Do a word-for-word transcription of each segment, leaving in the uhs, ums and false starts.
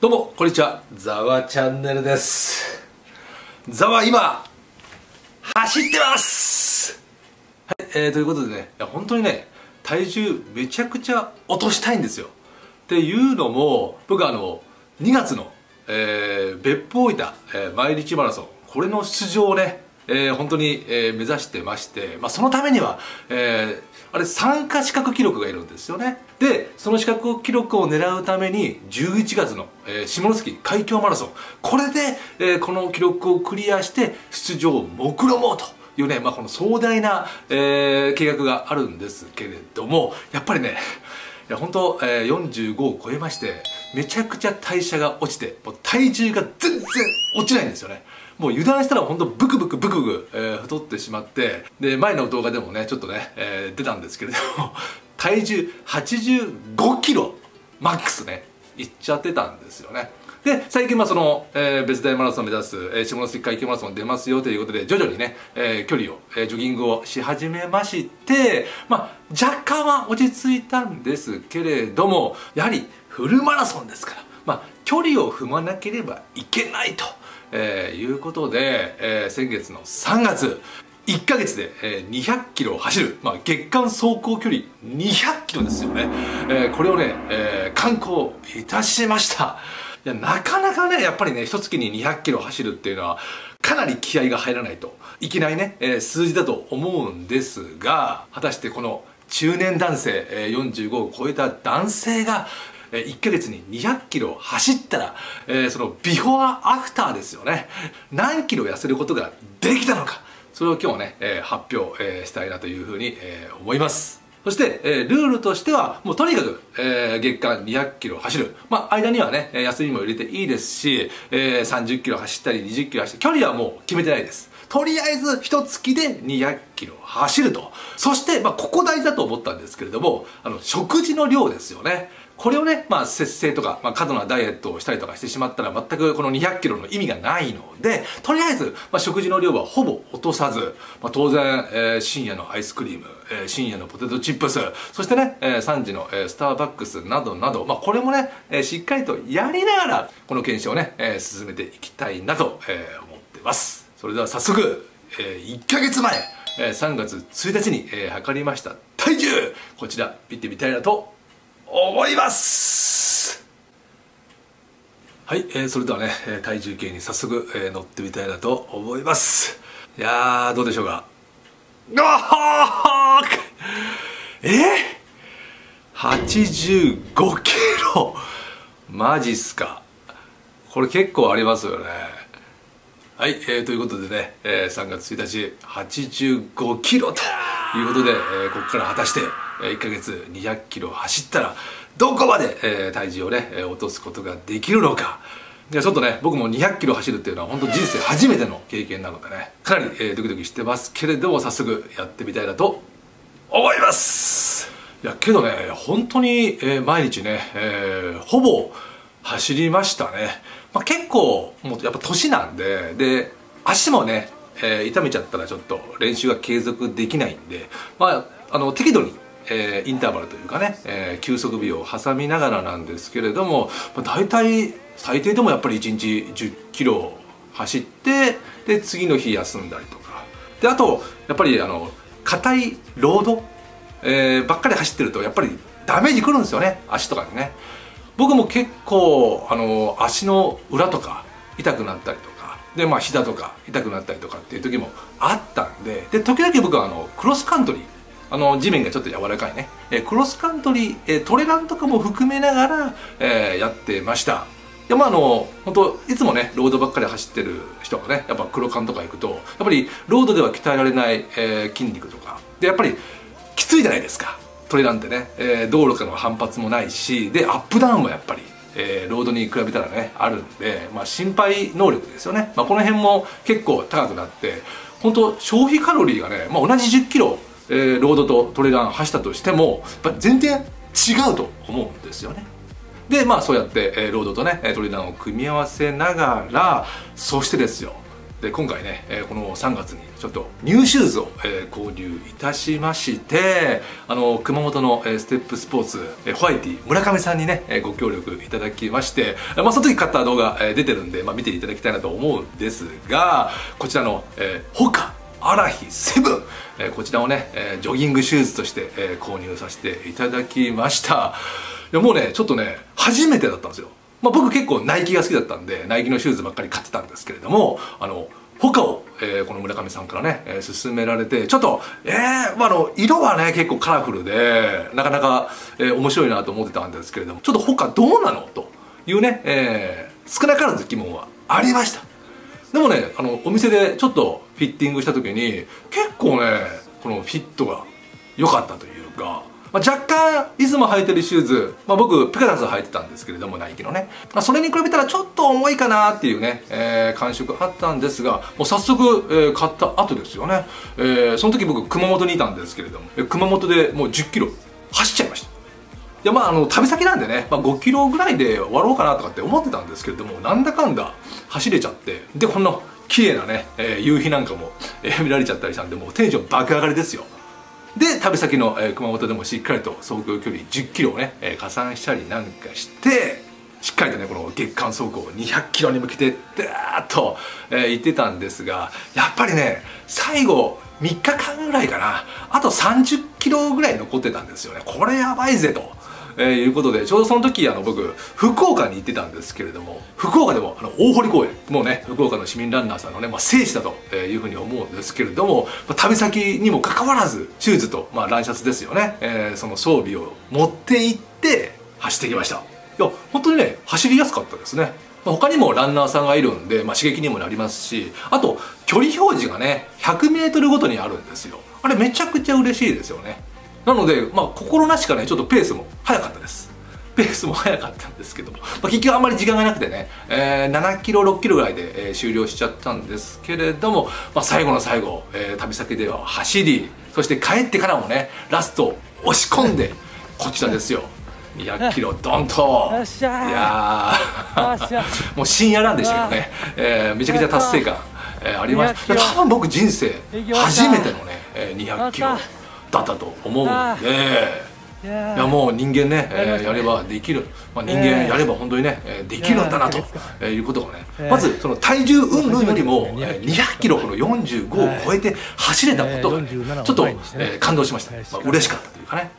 どうもこんにちは、ざわチャンネルです。ざわ今走ってます。はい、えー、ということでね、いや本当にね体重めちゃくちゃ落としたいんですよ。っていうのも僕あのにがつの、えー、別府大分、えー、毎日マラソン、これの出場をね、えー、本当に、えー、目指してまして、まあ、そのためには、えー、あれ参加資格記録がいるんですよね。でその資格記録を狙うためにじゅういちがつの、えー、下関海峡マラソン、これで、えー、この記録をクリアして出場を目論もうというね、まあ、この壮大な、えー、計画があるんですけれども、やっぱりねいや本当、えー、よんじゅうごを超えましてめちゃくちゃ代謝が落ちて、もう体重が全然落ちないんですよね。もう油断したら本当ブクブクブクブク、えー、太ってしまって、で前の動画でもねちょっとね、えー、出たんですけれども体重はちじゅうごキロマックスねいっちゃってたんですよね。で最近まあその、えー、別大マラソンを目指す、えー、下関海峡マラソン出ますよということで徐々にね、えー、距離を、えー、ジョギングをし始めまして、まあ、若干は落ち着いたんですけれども、やはりフルマラソンですから、まあ、距離を踏まなければいけないと、えー、いうことで、えー、先月のさんがついっかげつで、えー、にひゃくキロを走る、まあ、月間走行距離にひゃくキロですよね、えー、これをね、えー、完走いたしました。いやなかなかねやっぱりね一月ににひゃくキロ走るっていうのはかなり気合が入らないといけないね、えー、数字だと思うんですが、果たしてこの中年男性、えー、よんじゅうごを超えた男性が、えー、いっかげつににひゃくキロ走ったら、えー、そのビフォーアフターですよね。何キロ痩せることができたのか、それを今日ね、えー、発表、えー、したいなというふうに、えー、思います。そして、えー、ルールとしてはもうとにかく、えー、月間にひゃくキロ走る、まあ、間にはね休みも入れていいですし、えー、さんじゅっキロ走ったりにじゅっキロ走ったり距離はもう決めてないです。とりあえず一月でにひゃくキロ走ると。そして、まあ、ここ大事だと思ったんですけれども、あの食事の量ですよね。これをね、まあ、節制とか、まあ、過度なダイエットをしたりとかしてしまったら全くこのにひゃくキロの意味がないので、とりあえず、まあ、食事の量はほぼ落とさず、まあ、当然、えー、深夜のアイスクリーム、えー、深夜のポテトチップス、そしてね、えー、さんじの、えー、スターバックスなどなど、まあ、これもね、えー、しっかりとやりながらこの検証をね、えー、進めていきたいなと、えー、思ってます。それでは早速、えー、いっかげつまえ、えー、さんがつついたちに、えー、測りました体重、こちら見てみたいなと思います思います。はい、えー、それではね体重計に早速、えー、乗ってみたいなと思います。いやーどうでしょうか。あーえー、はちじゅうごキロマジっすか。これ結構ありますよね。はい、えー、ということでね、えー、さんがつついたちはちじゅうごキロということで、えー、ここから果たしていっかげつにひゃくキロ走ったらどこまで、えー、体重をね落とすことができるのか。ちょっとね僕もにひゃくキロ走るっていうのは本当人生初めての経験なのでねかなり、えー、ドキドキしてますけれども、早速やってみたいなと思います。いやけどね本当に、えー、毎日ね、えー、ほぼ走りましたね、まあ、結構もうやっぱ年なんでで足もね、えー、痛めちゃったらちょっと練習が継続できないんで、まあ、あの適度にえー、インターバルというかね、えー、休息日を挟みながらなんですけれども、まあ、大体最低でもやっぱりいちにちじゅっキロ走ってで次の日休んだりとかで、あとやっぱりあの硬いロード、えー、ばっかり走ってるとやっぱりダメージくるんですよね、足とかにね。僕も結構あの足の裏とか痛くなったりとかで、まあ、膝とか痛くなったりとかっていう時もあったんで、で時々僕はあのクロスカントリーあの地面がちょっと柔らかいね、えー、クロスカントリー、えー、トレランとかも含めながら、えー、やってました。いやまああの本当いつもねロードばっかり走ってる人がねやっぱクロカンとか行くとやっぱりロードでは鍛えられない、えー、筋肉とかでやっぱりきついじゃないですか、トレランってね、えー、道路からの反発もないしでアップダウンもやっぱり、えー、ロードに比べたらねあるんで、まあ、心配能力ですよね、まあ、この辺も結構高くなって本当消費カロリーがね、まあ、同じじゅっキロえー、ロードとトレラン走ったとしてもやっぱ全然違うと思うんですよね。でまあそうやって、えー、ロードとねトレランを組み合わせながら、そしてですよで今回ね、このさんがつにちょっとニューシューズを購入いたしまして、あの熊本のステップスポーツホワイティ村上さんにねご協力いただきまして、まあ、その時買った動画出てるんで、まあ、見ていただきたいなと思うんですが、こちらのホカアラヒセブン、こちらをねジョギングシューズとして購入させていただきました。いやもうねちょっとね初めてだったんですよ。まあ、僕結構ナイキが好きだったんでナイキのシューズばっかり買ってたんですけれども、あの他を、えー、この村上さんからね、えー、勧められて、ちょっとえー、まあ、あの色はね結構カラフルでなかなか、えー、面白いなと思ってたんですけれども、ちょっと他どうなのというね、えー、少なからず疑問はありました。でもねあのお店でちょっとフィッティングした時に結構ねこのフィットが良かったというか。まあ、若干いつも履いてるシューズ、まあ、僕ペガサス履いてたんですけれどもナイキのね、まあ、それに比べたらちょっと重いかなっていうね、えー、感触あったんですが、もう早速、えー、買った後ですよね、えー、その時僕熊本にいたんですけれども、熊本でもうじゅっキロ走っちゃいました。いやまああの旅先なんでね、まあ、ごキロぐらいで終わろうかなとかって思ってたんですけれども、なんだかんだ走れちゃって、でこんな綺麗なね、えー、夕日なんかも、えー、見られちゃったりしたんで、もうテンション爆上がりですよ。で旅先の、えー、熊本でもしっかりと走行距離じゅっキロをね、えー、加算したりなんかして、しっかりとねこの月間走行にひゃくキロに向けてダーッと、えー、行ってたんですが、やっぱりね最後みっかかんぐらいかな、あとさんじゅっキロぐらい残ってたんですよね。これやばいぜと、えー、いうことで、ちょうどその時あの僕福岡に行ってたんですけれども、福岡でもあの大堀公園もうね福岡の市民ランナーさんのね、まあ、聖地だというふうに思うんですけれども、まあ、旅先にもかかわらずシューズと、まあ、ランシャツですよね、えー、その装備を持って行って走ってきました。いや本当にね走りやすかったですね。他にもランナーさんがいるんで、まあ、刺激にもなりますし、あと距離表示がね ひゃくメートル ごとにあるんですよ。あれめちゃくちゃ嬉しいですよね。なので、まあ、心なしかねちょっとペースも速かったです。ペースも速かったんですけども、まあ、結局あんまり時間がなくてね、えー、ななキロろっキロぐらいで、えー、終了しちゃったんですけれども、まあ、最後の最後、えー、旅先では走り、そして帰ってからもねラスト押し込んでこちらですよ。にひゃくキロドンと、いやーもう深夜なんでしたけどね、えー、めちゃくちゃ達成感、えー、ありました。多分僕人生初めてのね、えー、にひゃくキロだったと思うんで、いやもう人間ね、えー、やればできる、まあ、人間やれば本当にね、えー、できるんだなと、えー、いうことがね、まずその体重云々よりも、えー、にひゃくキロこのよんじゅうごを超えて走れたことが、ね、ちょっと、えー、感動しました。まあ、嬉しかったというかね、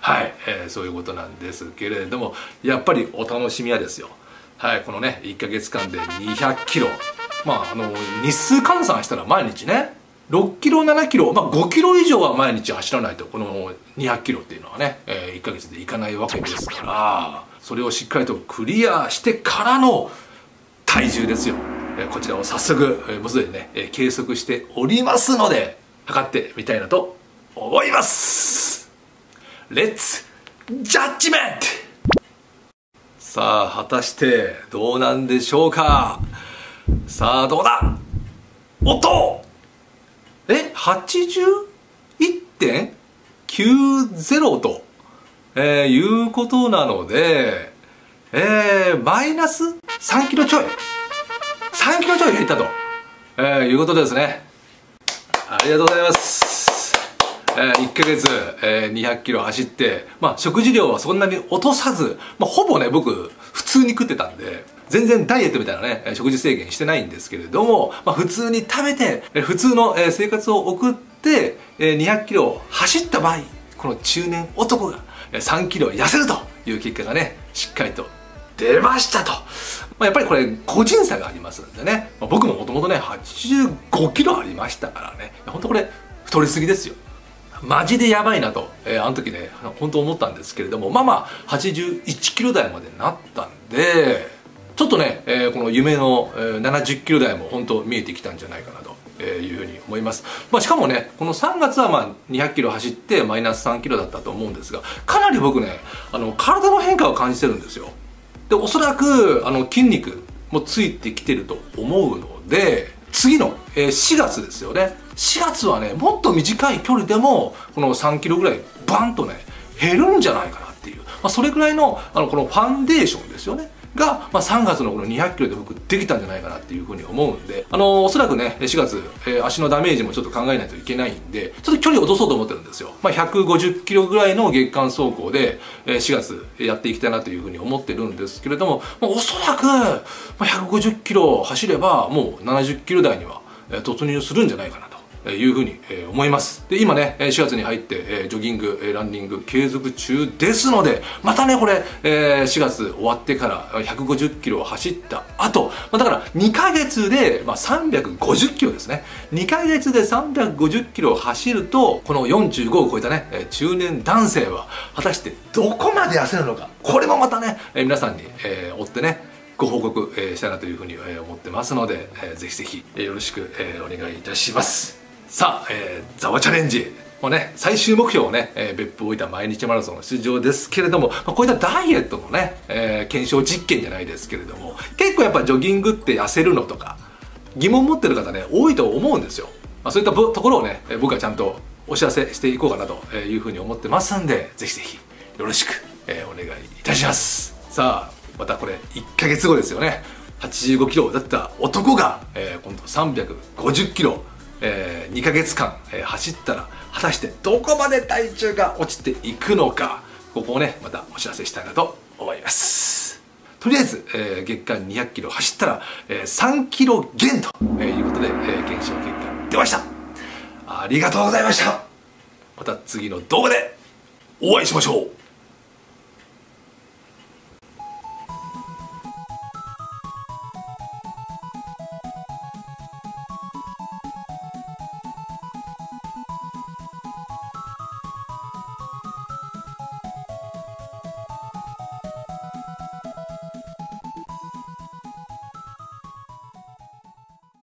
はい、えー、そういうことなんですけれども、やっぱりお楽しみはですよ、はい、このねいっかげつかんでにひゃくキロ、まああの日数換算したら毎日ねろっキロななキロ、まあ、ごキロ以上は毎日走らないとこのにひゃくキロっていうのはね、えー、いっかげつでいかないわけですから、それをしっかりとクリアしてからの体重ですよ、えー、こちらを早速もうすでにね、えー、計測しておりますので測ってみたいなと思います。レッツジャッジメント。さあ果たしてどうなんでしょうか。さあどうだ。おっとえ はちじゅういってんきゅうゼロ と、えー、いうことなので、えー、マイナスさんキロちょいさんキロちょい減ったと、えー、いうことですね。ありがとうございます。えー、いっかげつ、えー、にひゃくキロ走って、まあ、食事量はそんなに落とさず、まあ、ほぼね僕普通に食ってたんで、全然ダイエットみたいなね食事制限してないんですけれども、まあ、普通に食べて普通の生活を送ってにひゃくキロ走った場合、この中年男がさんキロ痩せるという結果がねしっかりと出ましたと、まあ、やっぱりこれ個人差がありますんでね、まあ、僕ももともとねはちじゅうごキロありましたからね、ほんとこれ太りすぎですよ。マジでやばいなと、えー、あの時ね本当思ったんですけれども、まあまあはちじゅういちキロ台までなったんで。ちょっとね、えー、この夢の、えー、ななじゅっキロ台も本当見えてきたんじゃないかなと、えー、いうふうに思います。まあ、しかもねこのさんがつはまあにひゃくキロ走ってマイナスさんキロだったと思うんですが、かなり僕ねあの体の変化を感じてるんですよ。でおそらくあの筋肉もついてきてると思うので、次の、えー、しがつですよね。しがつはねもっと短い距離でもこのさんキロぐらいバンとね減るんじゃないかなっていう、まあ、それぐらいの、あのこのファンデーションですよねが、まあ、さんがつのこのにひゃくキロで僕できたんじゃないかなっていうふうに思うんで、あのー、おそらくねしがつ、えー、足のダメージもちょっと考えないといけないんで、ちょっと距離を落とそうと思ってるんですよ。まあ、ひゃくごじゅっキロぐらいの月間走行で、えー、しがつやっていきたいなというふうに思ってるんですけれども、まあ、おそらく、まあ、ひゃくごじゅっキロ走ればもうななじゅっキロ台には突入するんじゃないかなと。いうふうに思います。で、今ねしがつに入ってジョギングランニング継続中ですので、またねこれしがつ終わってからひゃくごじゅっキロを走った後、だからにかげつでさんびゃくごじゅっキロですね。にかげつでさんびゃくごじゅっキロを走ると、このよんじゅうごを超えたね中年男性は果たしてどこまで痩せるのか、これもまたね皆さんに追ってねご報告したいなというふうに思ってますので、ぜひぜひよろしくお願いいたします。さあ、えー、ザワチャレンジもうね、最終目標をね、えー、別府大分毎日マラソンの出場ですけれども、まあ、こういったダイエットのね、えー、検証実験じゃないですけれども、結構やっぱジョギングって痩せるのとか疑問持ってる方ね多いと思うんですよ。まあ、そういったところをね僕はちゃんとお知らせしていこうかなというふうに思ってますんで、ぜひぜひよろしく、えー、お願いいたします。さあまたこれいっかげつごですよね。はちじゅうごキロだった男が、えー、今度さんびゃくごじゅっキロえー、にかげつかん、えー、走ったら果たしてどこまで体重が落ちていくのか、ここをねまたお知らせしたいなと思います。とりあえず、えー、月間にひゃくキロ走ったら、えー、さんキロ減ということで、えー、検証結果出ました。ありがとうございました。また次の動画でお会いしましょう。